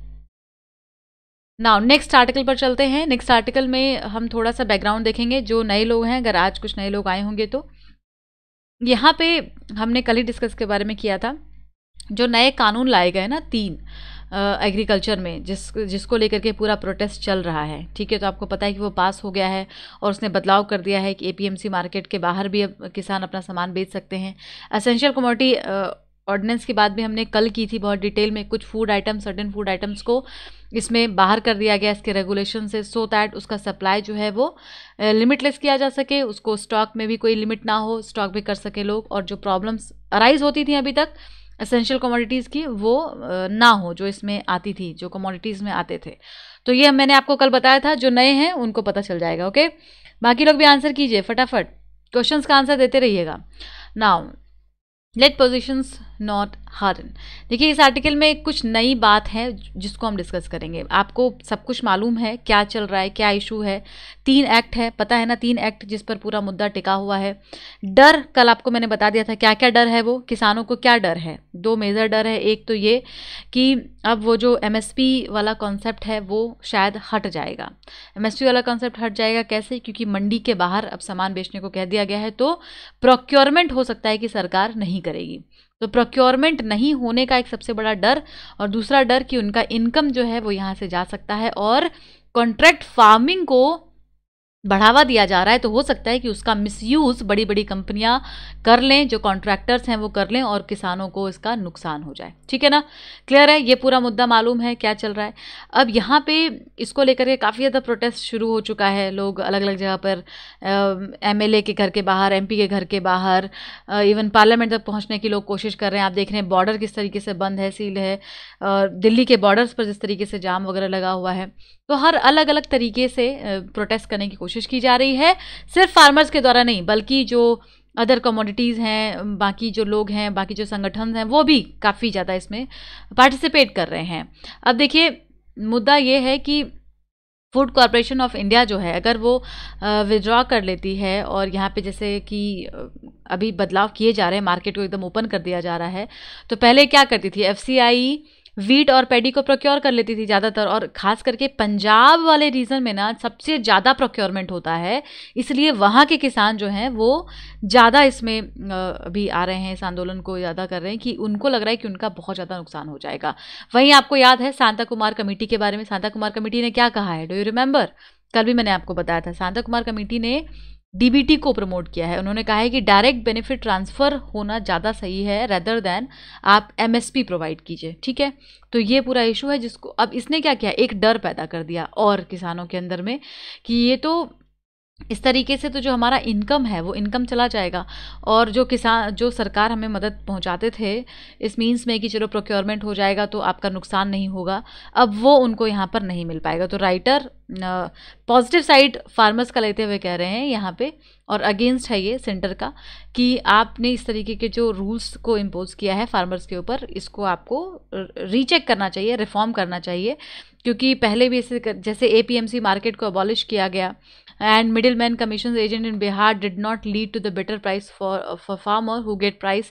नाउ नेक्स्ट आर्टिकल पर चलते हैं. नेक्स्ट आर्टिकल में हम थोड़ा सा बैकग्राउंड देखेंगे जो नए लोग हैं, अगर आज कुछ नए लोग आए होंगे तो. यहाँ पे हमने कल ही डिस्कस के बारे में किया था जो नए कानून लाए गए ना 3 एग्रीकल्चर में, जिसको लेकर के पूरा प्रोटेस्ट चल रहा है. ठीक है, तो आपको पता है कि वो पास हो गया है और उसने बदलाव कर दिया है कि एपीएमसी मार्केट के बाहर भी अब किसान अपना सामान बेच सकते हैं. एसेंशियल कमोडिटी ऑर्डिनेंस की बात भी हमने कल की थी बहुत डिटेल में. कुछ food items, certain food items को इसमें बाहर कर दिया गया इसके रेगुलेशन से, सो दैट उसका सप्लाई जो है वो लिमिटलेस किया जा सके, उसको स्टॉक में भी कोई लिमिट ना हो, स्टॉक भी कर सके लोग, और जो प्रॉब्लम्स अराइज होती थी अभी तक एसेंशियल कमोडिटीज़ की वो ना हो जो इसमें आती थी, जो कमोडिटीज़ में आते थे. तो ये मैंने आपको कल बताया था, जो नए हैं उनको पता चल जाएगा. ओके बाकी लोग भी आंसर कीजिए फटाफट, क्वेश्चंस का आंसर देते रहिएगा. Now let positions not harden. देखिए इस आर्टिकल में कुछ नई बात है जिसको हम डिस्कस करेंगे. आपको सब कुछ मालूम है क्या चल रहा है, क्या इशू है. 3 एक्ट है, पता है ना, 3 एक्ट जिस पर पूरा मुद्दा टिका हुआ है. डर कल आपको मैंने बता दिया था क्या क्या डर है, वो किसानों को क्या डर है. 2 मेजर डर है, एक तो ये कि अब वो जो MSP वाला कॉन्सेप्ट है वो शायद हट जाएगा. MSP वाला कॉन्सेप्ट हट जाएगा कैसे, क्योंकि मंडी के बाहर अब सामान बेचने को कह दिया गया है, तो प्रोक्योरमेंट हो सकता है कि सरकार नहीं करेगी. तो प्रोक्योरमेंट नहीं होने का एक सबसे बड़ा डर, और दूसरा डर कि उनका इनकम जो है वो यहाँ से जा सकता है. और कॉन्ट्रैक्ट फार्मिंग को बढ़ावा दिया जा रहा है, तो हो सकता है कि उसका मिसयूज़ बड़ी बड़ी कंपनियां कर लें, जो कॉन्ट्रैक्टर्स हैं वो कर लें, और किसानों को इसका नुकसान हो जाए. ठीक है ना, क्लियर है, ये पूरा मुद्दा मालूम है क्या चल रहा है. अब यहाँ पे इसको लेकर के काफ़ी ज़्यादा प्रोटेस्ट शुरू हो चुका है. लोग अलग अलग जगह पर MLA के घर के बाहर, MP के घर के बाहर, इवन पार्लियामेंट तक पहुँचने की लोग कोशिश कर रहे हैं. आप देख रहे हैं बॉर्डर किस तरीके से बंद है, सील है, और दिल्ली के बॉर्डर्स पर जिस तरीके से जाम वगैरह लगा हुआ है. तो हर अलग अलग तरीके से प्रोटेस्ट करने की कोशिश की जा रही है, सिर्फ फार्मर्स के द्वारा नहीं बल्कि जो अदर कमोडिटीज़ हैं, बाकी जो लोग हैं, बाकी जो संगठन हैं वो भी काफ़ी ज़्यादा इसमें पार्टिसिपेट कर रहे हैं. अब देखिए मुद्दा ये है कि फूड कॉरपोरेशन ऑफ इंडिया जो है अगर वो विड्रॉ कर लेती है, और यहाँ पे जैसे कि अभी बदलाव किए जा रहे हैं, मार्केट को एकदम ओपन कर दिया जा रहा है. तो पहले क्या करती थी, FCI वीट और पैडी को प्रोक्योर कर लेती थी ज़्यादातर, और ख़ास करके पंजाब वाले रीजन में ना सबसे ज़्यादा प्रोक्योरमेंट होता है, इसलिए वहाँ के किसान जो हैं वो ज़्यादा इसमें अभी आ रहे हैं, इस आंदोलन को ज़्यादा कर रहे हैं कि उनको लग रहा है कि उनका बहुत ज़्यादा नुकसान हो जाएगा. वहीं आपको याद है शांता कुमार कमेटी के बारे में, शांता कुमार कमेटी ने क्या कहा है, डू यू रिमेंबर, कल भी मैंने आपको बताया था. शांता कुमार कमेटी ने DBT को प्रमोट किया है. उन्होंने कहा है कि डायरेक्ट बेनिफिट ट्रांसफ़र होना ज़्यादा सही है रेदर दैन आप MSP प्रोवाइड कीजिए. ठीक है, तो ये पूरा इशू है जिसको अब इसने क्या किया, एक डर पैदा कर दिया और किसानों के अंदर में कि ये तो इस तरीके से तो जो हमारा इनकम है वो इनकम चला जाएगा, और जो किसान, जो सरकार हमें मदद पहुंचाते थे इस मीन्स में कि चलो प्रोक्योरमेंट हो जाएगा तो आपका नुकसान नहीं होगा, अब वो उनको यहाँ पर नहीं मिल पाएगा। तो राइटर पॉजिटिव साइड फार्मर्स का लेते हुए कह रहे हैं यहाँ पे, और अगेंस्ट है ये सेंटर का कि आपने इस तरीके के जो रूल्स को इम्पोज किया है फार्मर्स के ऊपर, इसको आपको रीचेक करना चाहिए, रिफॉर्म करना चाहिए, क्योंकि पहले भी इसे जैसे APMC मार्केट को अबॉलिश किया गया and middleman commissions agent in Bihar did not lead to the better price for farmer who get price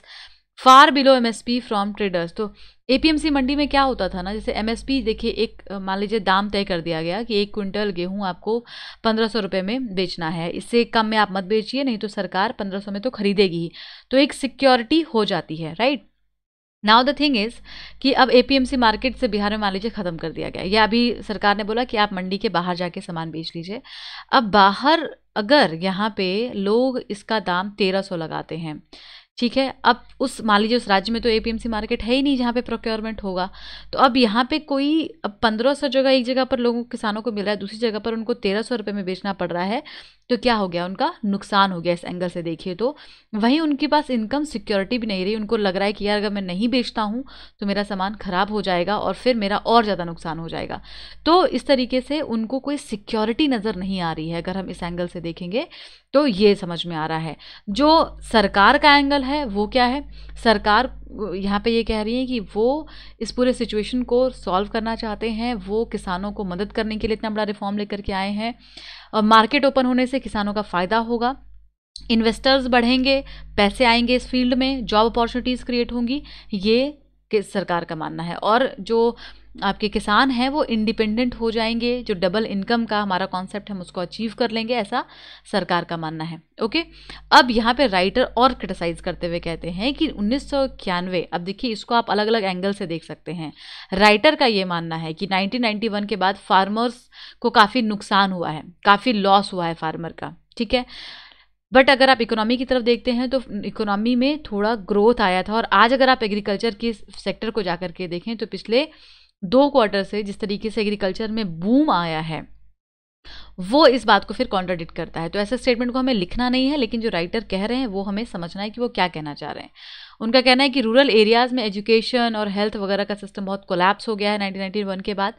far below MSP from traders। तो APMC मंडी में क्या होता था ना, जैसे MSP देखिए एक मान लीजिए दाम तय कर दिया गया कि एक क्विंटल गेहूं आपको 1500 रुपये में बेचना है, इससे कम में आप मत बेचिए नहीं तो सरकार 1500 में तो खरीदेगी ही, तो एक सिक्योरिटी हो जाती है, right. Now the thing is कि अब APMC मार्केट से बिहार में मान लीजिए ख़त्म कर दिया गया, या अभी सरकार ने बोला कि आप मंडी के बाहर जाके सामान बेच लीजिए। अब बाहर अगर यहाँ पे लोग इसका दाम 1300 लगाते हैं, ठीक है, अब उस मान लीजिए उस राज्य में तो APMC मार्केट है ही नहीं जहाँ पे प्रोक्योरमेंट होगा, तो अब यहाँ पे कोई, अब 1500 जगह एक जगह पर लोगों किसानों को मिल रहा है, दूसरी जगह पर उनको 1300 रुपये में बेचना पड़ रहा है, तो क्या हो गया, उनका नुकसान हो गया इस एंगल से देखिए तो। वहीं उनके पास इनकम सिक्योरिटी भी नहीं रही, उनको लग रहा है कि यार अगर मैं नहीं बेचता हूँ तो मेरा सामान ख़राब हो जाएगा और फिर मेरा और ज़्यादा नुकसान हो जाएगा, तो इस तरीके से उनको कोई सिक्योरिटी नज़र नहीं आ रही है। अगर हम इस एंगल से देखेंगे तो ये समझ में आ रहा है। जो सरकार का एंगल है वो क्या है, सरकार यहाँ पे ये कह रही है कि वो इस पूरे सिचुएशन को सॉल्व करना चाहते हैं, वो किसानों को मदद करने के लिए इतना बड़ा रिफॉर्म लेकर के आए हैं, और मार्केट ओपन होने से किसानों का फ़ायदा होगा, इन्वेस्टर्स बढ़ेंगे, पैसे आएंगे इस फील्ड में, जॉब अपॉर्चुनिटीज़ क्रिएट होंगी, ये सरकार का मानना है। और जो आपके किसान हैं वो इंडिपेंडेंट हो जाएंगे, जो डबल इनकम का हमारा कॉन्सेप्ट है हम उसको अचीव कर लेंगे, ऐसा सरकार का मानना है। ओके, अब यहाँ पे राइटर और क्रिटिसाइज़ करते हुए कहते हैं कि 1991, अब देखिए इसको आप अलग अलग एंगल से देख सकते हैं। राइटर का ये मानना है कि 1991 के बाद फार्मर्स को काफ़ी नुकसान हुआ है, काफ़ी लॉस हुआ है फार्मर का, ठीक है, बट अगर आप इकोनॉमी की तरफ देखते हैं तो इकोनॉमी में थोड़ा ग्रोथ आया था। और आज अगर आप एग्रीकल्चर के सेक्टर को जाकर के देखें तो पिछले 2 क्वार्टर से जिस तरीके से एग्रीकल्चर में बूम आया है वो इस बात को फिर कॉन्ट्राडिक्ट करता है। तो ऐसे स्टेटमेंट को हमें लिखना नहीं है, लेकिन जो राइटर कह रहे हैं वो हमें समझना है कि वो क्या कहना चाह रहे हैं। उनका कहना है कि रूरल एरियाज़ में एजुकेशन और हेल्थ वगैरह का सिस्टम बहुत कोलैप्स हो गया है 1991 के बाद,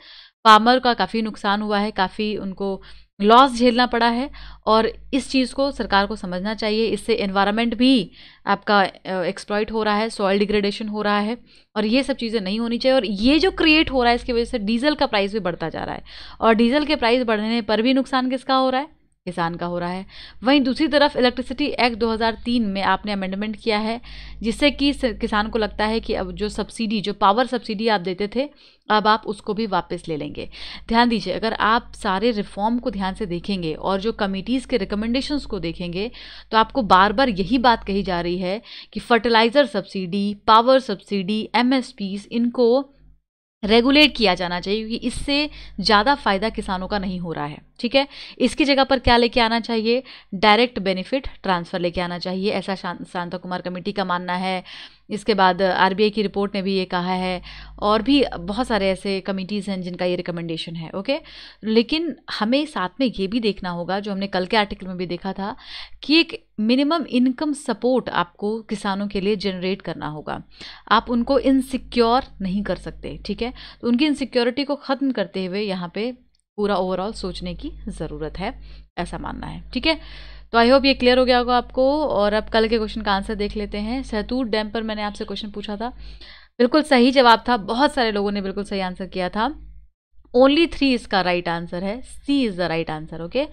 फार्मर का काफ़ी नुकसान हुआ है, काफ़ी उनको लॉस झेलना पड़ा है, और इस चीज़ को सरकार को समझना चाहिए। इससे एनवायरनमेंट भी आपका एक्सप्लॉइट हो रहा है, सॉइल डिग्रेडेशन हो रहा है, और ये सब चीज़ें नहीं होनी चाहिए। और ये जो क्रिएट हो रहा है इसकी वजह से डीजल का प्राइस भी बढ़ता जा रहा है, और डीजल के प्राइस बढ़ने पर भी नुकसान किसका हो रहा है, किसान का हो रहा है। वहीं दूसरी तरफ इलेक्ट्रिसिटी एक्ट 2003 में आपने अमेंडमेंट किया है, जिससे कि किसान को लगता है कि अब जो सब्सिडी, जो पावर सब्सिडी आप देते थे, अब आप उसको भी वापस ले लेंगे। ध्यान दीजिए, अगर आप सारे रिफॉर्म को ध्यान से देखेंगे और जो कमिटीज़ के रिकमेंडेशंस को देखेंगे तो आपको बार बार यही बात कही जा रही है कि fertiliser subsidy, power subsidy, MSPs, इनको रेगुलेट किया जाना चाहिए, क्योंकि इससे ज़्यादा फ़ायदा किसानों का नहीं हो रहा है, ठीक है। इसकी जगह पर क्या लेके आना चाहिए, डायरेक्ट बेनिफिट ट्रांसफ़र लेके आना चाहिए, ऐसा शांता कुमार कमेटी का मानना है। इसके बाद RBI की रिपोर्ट में भी ये कहा है, और भी बहुत सारे ऐसे कमिटीज़ हैं जिनका ये रिकमेंडेशन है, ओके। लेकिन हमें साथ में ये भी देखना होगा, जो हमने कल के आर्टिकल में भी देखा था, कि एक मिनिमम इनकम सपोर्ट आपको किसानों के लिए जनरेट करना होगा। आप उनको इनसिक्योर नहीं कर सकते, ठीक है, तो उनकी इनसिक्योरिटी को ख़त्म करते हुए यहाँ पे पूरा ओवरऑल सोचने की ज़रूरत है, ऐसा मानना है, ठीक है। तो आई होप ये क्लियर हो गया होगा आपको। और अब कल के क्वेश्चन का आंसर देख लेते हैं। सहतूत डैम पर मैंने आपसे क्वेश्चन पूछा था, बिल्कुल सही जवाब था, बहुत सारे लोगों ने बिल्कुल सही आंसर किया था। only 3 इसका राइट आंसर है, C is the right answer, okay.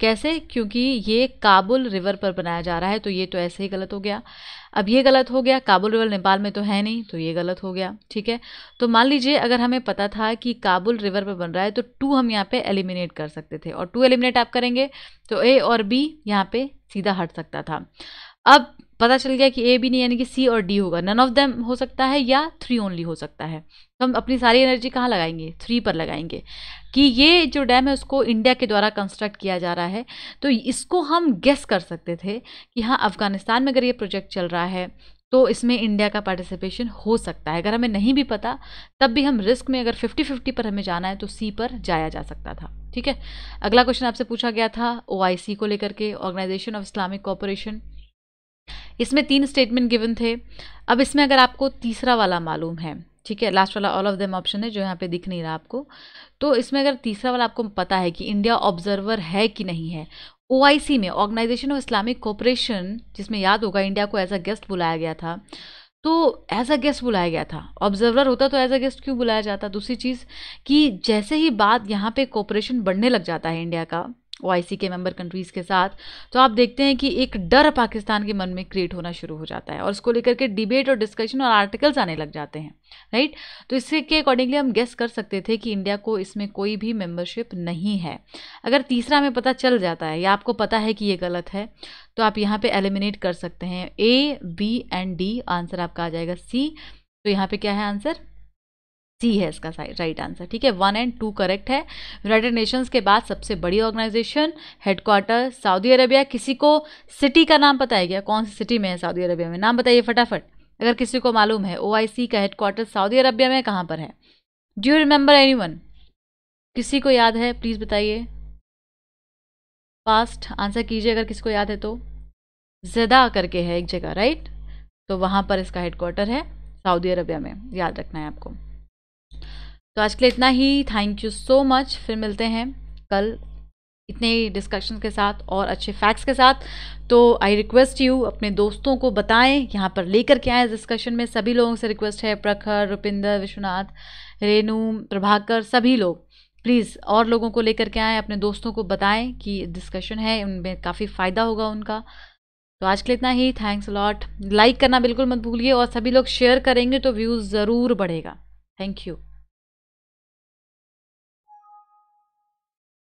कैसे, क्योंकि ये काबुल रिवर पर बनाया जा रहा है, तो ये तो ऐसे ही गलत हो गया। अब ये गलत हो गया, काबुल रिवर नेपाल में तो है नहीं, तो ये गलत हो गया, ठीक है। तो मान लीजिए अगर हमें पता था कि काबुल रिवर पर बन रहा है तो 2 हम यहाँ पे एलिमिनेट कर सकते थे, और 2 एलिमिनेट आप करेंगे तो A और B यहाँ पे सीधा हट सकता था। अब पता चल गया कि A भी नहीं, यानी कि C और D होगा, नन ऑफ देम हो सकता है, या 3 ओनली हो सकता है। तो हम अपनी सारी एनर्जी कहाँ लगाएंगे, 3 पर लगाएंगे, कि ये जो डैम है उसको इंडिया के द्वारा कंस्ट्रक्ट किया जा रहा है। तो इसको हम गेस कर सकते थे कि हाँ अफ़गानिस्तान में अगर ये प्रोजेक्ट चल रहा है तो इसमें इंडिया का पार्टिसिपेशन हो सकता है। अगर हमें नहीं भी पता तब भी हम रिस्क में, अगर 50-50 पर हमें जाना है तो C पर जाया जा सकता था। ठीक है। अगला क्वेश्चन आपसे पूछा गया था OIC को लेकर के, ऑर्गेनाइजेशन ऑफ इस्लामिक कॉपरेशन। इसमें 3 स्टेटमेंट गिवन थे। अब इसमें अगर आपको तीसरा वाला मालूम है, ठीक है, लास्ट वाला ऑल ऑफ देम ऑप्शन है जो यहाँ पे दिख नहीं रहा आपको, तो इसमें अगर तीसरा वाला आपको पता है कि इंडिया ऑब्जर्वर है कि नहीं है OIC में, ऑर्गेनाइजेशन ऑफ इस्लामिक कॉपरेशन, जिसमें याद होगा इंडिया को एज अ गेस्ट बुलाया गया था, तो एज अ गेस्ट बुलाया गया था। ऑब्जर्वर होता तो एज अ गेस्ट क्यों बुलाया जाता। दूसरी चीज़ कि जैसे ही बात यहाँ पे कॉपरेशन बढ़ने लग जाता है इंडिया का OIC के मेंबर कंट्रीज़ के साथ, तो आप देखते हैं कि एक डर पाकिस्तान के मन में क्रिएट होना शुरू हो जाता है और उसको लेकर के डिबेट और डिस्कशन और आर्टिकल्स आने लग जाते हैं, राइट। तो इससे के अकॉर्डिंगली हम गेस कर सकते थे कि इंडिया को इसमें कोई भी मेंबरशिप नहीं है। अगर तीसरा में पता चल जाता है या आपको पता है कि ये गलत है, तो आप यहाँ पे एलिमिनेट कर सकते हैं। A, B and D answer आपका आ जाएगा। C, तो यहाँ पे क्या है आंसर, C है इसका राइट आंसर, ठीक है। 1 और 2 करेक्ट है। यूनाइटेड नेशंस के बाद सबसे बड़ी ऑर्गेनाइजेशन, हेडक्वार्टर सऊदी अरेबिया। किसी को सिटी का नाम पता है क्या, कौन सी सिटी में है सऊदी अरेबिया में, नाम बताइए फटाफट अगर किसी को मालूम है। OIC का हेडक्वार्टर सऊदी अरेबिया में कहाँ पर है? डू यू रिमेंबर एनीवन, किसी को याद है प्लीज़ बताइए, फास्ट आंसर कीजिए अगर किसी को याद है तो। ज़िदा करके है एक जगह, राइट, तो वहाँ पर इसका हेडक्वार्टर है सऊदी अरेबिया में, याद रखना है आपको। तो आज के लिए इतना ही, थैंक यू सो मच। फिर मिलते हैं कल इतने डिस्कशन के साथ और अच्छे फैक्ट्स के साथ। तो आई रिक्वेस्ट यू, अपने दोस्तों को बताएं, यहाँ पर लेकर के आएँ डिस्कशन में। सभी लोगों से रिक्वेस्ट है, प्रखर, रुपिंदर, विश्वनाथ, रेनू, प्रभाकर, सभी लोग प्लीज़ और लोगों को लेकर के आएँ, अपने दोस्तों को बताएं कि डिस्कशन है, उनमें काफ़ी फ़ायदा होगा उनका। तो आज के लिए इतना ही, थैंक्स लॉट। लाइक करना बिल्कुल मत भूलिए और सभी लोग शेयर करेंगे तो व्यूज़ ज़रूर बढ़ेगा। Thank you.